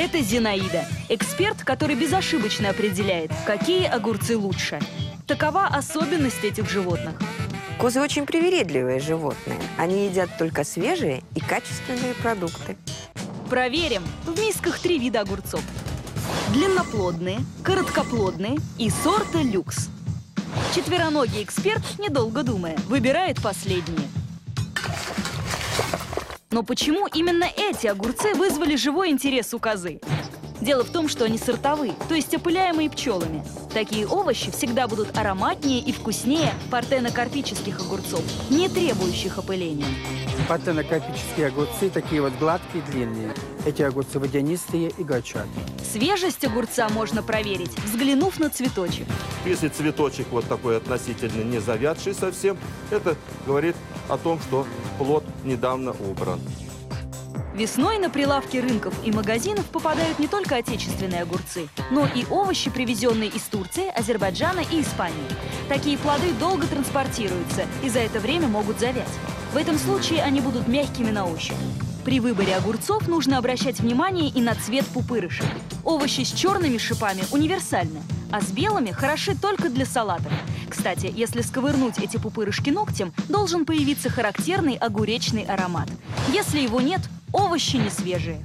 Это Зинаида, эксперт, который безошибочно определяет, какие огурцы лучше. Такова особенность этих животных. Козы очень привередливые животные. Они едят только свежие и качественные продукты. Проверим. В мисках 3 вида огурцов. Длинноплодные, короткоплодные и сорта люкс. Четвероногий эксперт, недолго думая, выбирает последние. Но почему именно эти огурцы вызвали живой интерес у козы? Дело в том, что они сортовые, то есть опыляемые пчелами. Такие овощи всегда будут ароматнее и вкуснее партенокарпических огурцов, не требующих опыления. Партенокарпические огурцы такие вот гладкие и длинные. Эти огурцы водянистые и горчат. Свежесть огурца можно проверить, взглянув на цветочек. Если цветочек вот такой относительно не завядший совсем, это говорит о том, что плод недавно убран. Весной на прилавки рынков и магазинов попадают не только отечественные огурцы, но и овощи, привезенные из Турции, Азербайджана и Испании. Такие плоды долго транспортируются и за это время могут завять. В этом случае они будут мягкими на ощупь. При выборе огурцов нужно обращать внимание и на цвет пупырышек. Овощи с черными шипами универсальны, а с белыми хороши только для салатов. Кстати, если сковырнуть эти пупырышки ногтем, должен появиться характерный огуречный аромат. Если его нет, овощи не свежие.